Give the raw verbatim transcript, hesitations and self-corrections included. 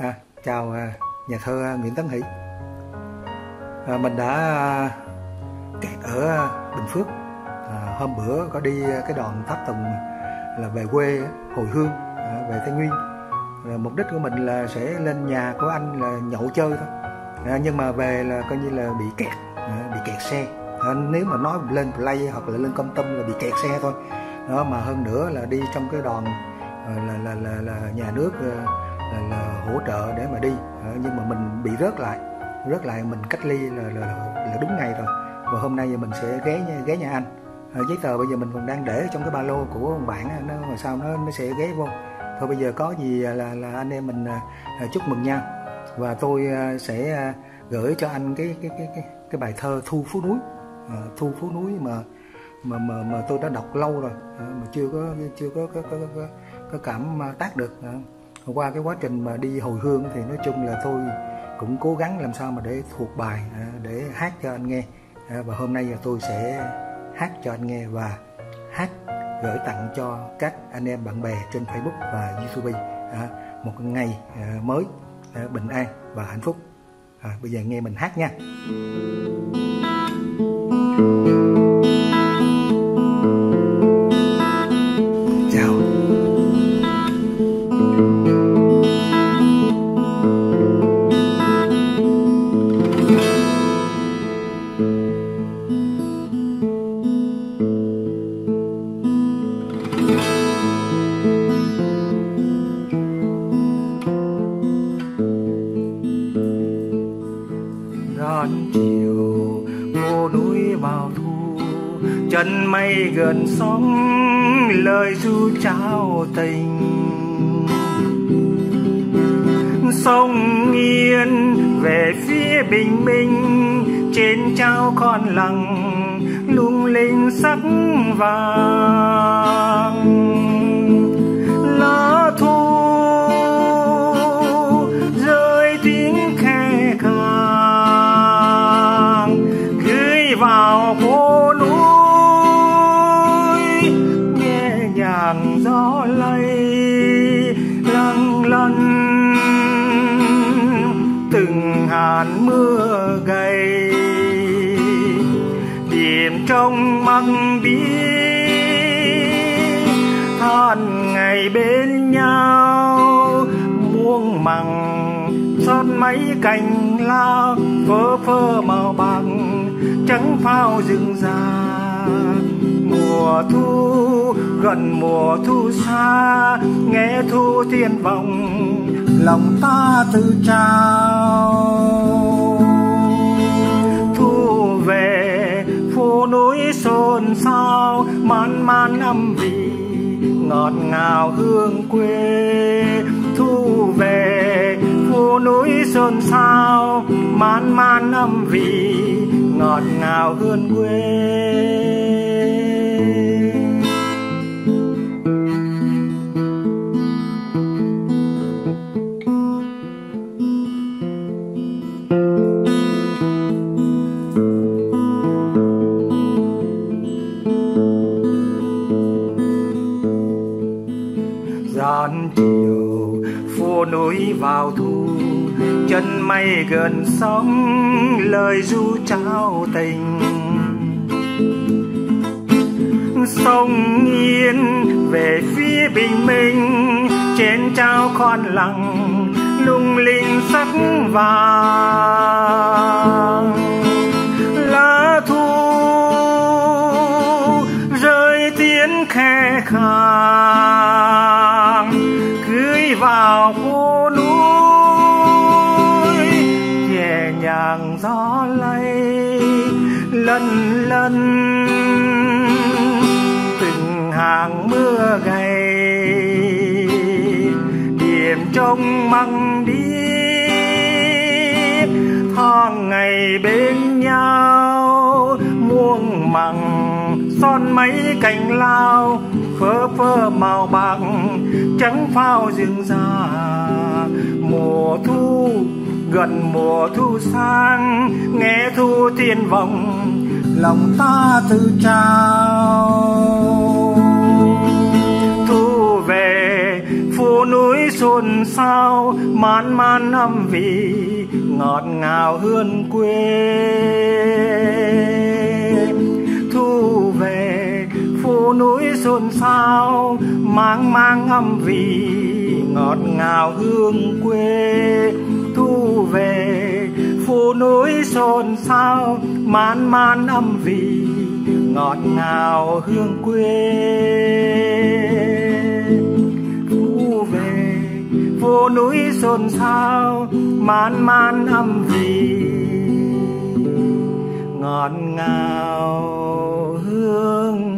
À, chào nhà thơ Nguyễn Tấn Hỷ. À, mình đã kẹt ở Bình Phước. À, hôm bữa có đi cái đoàn tháp tùng là về quê hồi hương, à, về Thái Nguyên. À, mục đích của mình là sẽ lên nhà của anh là nhậu chơi thôi. À, nhưng mà về là coi như là bị kẹt, à, bị kẹt xe. À, nếu mà nói lên Play hoặc là lên Công Tâm là bị kẹt xe thôi. Đó, mà hơn nữa là đi trong cái đoàn là là là, là nhà nước là, là hỗ trợ để mà đi, nhưng mà mình bị rớt lại, rớt lại mình cách ly là, là, là đúng ngày rồi. Và hôm nay mình sẽ ghé ghé nhà anh. Giấy tờ bây giờ mình còn đang để trong cái ba lô của ông bạn, nó mà sau nó nó sẽ ghé vô. Thôi bây giờ có gì là, là anh em mình chúc mừng nhau, và tôi sẽ gửi cho anh cái cái cái cái, cái bài thơ Thu Phố Núi, Thu Phố Núi mà mà mà mà tôi đã đọc lâu rồi mà chưa có chưa có có, có, có, có cảm tác được. Qua cái quá trình mà đi hồi hương thì nói chung là tôi cũng cố gắng làm sao mà để thuộc bài để hát cho anh nghe, và hôm nay tôi sẽ hát cho anh nghe và hát gửi tặng cho các anh em bạn bè trên Facebook và YouTube. Một ngày mới bình an và hạnh phúc. Bây giờ nghe mình hát nha. Chiều phố núi bao thu, chân mây gần sóng, lời ru trao tình. Sông Yên về phía bình minh, trên trao con lặng lung linh sắc vàng. Lá thu rơi tiếng khẽ ca vào phố núi, nghe nhàng gió lay lăng lăn từng hàn mưa gầy điểm trong mắt đi than ngày bên nhau muôn màng xót mấy cành lá phơ phơ màu bạc trắng phao rừng già. Mùa thu gần mùa thu xa, nghe thu thiên vọng lòng ta tự trao. Thu về phố núi xôn xao, man man âm vị ngọt ngào hương quê. Thu về phố núi xôn xao, man man âm vị ngọt ngào hương quê. Chiều phố núi vào thu, chân mây gần sóng, lời ru trao tình. Sông Yên về phía bình minh, trên trao con lặng lung linh sắc vàng. Lá thu rơi tiếng khẽ khàng, cưới vào phố núi, nhẹ nhàng gió lay lân lân từng hàng mưa gầy điểm trong măng đi thoáng ngày bên nhau muôn màng son mấy cành lao phơ phơ màu bạc trắng phao rừng già. Mùa thu gần mùa thu sang, nghe thu thiên vọng lòng ta tự trao. Thu về phố núi xôn xao man man âm vị ngọt ngào hương quê. Thu về phố núi xôn xao mang mang âm vị ngọt ngào hương quê. Thu về phố núi xôn xao man man âm vị ngọt ngào hương quê. Phố núi xôn xao man man âm vị ngọt ngào hương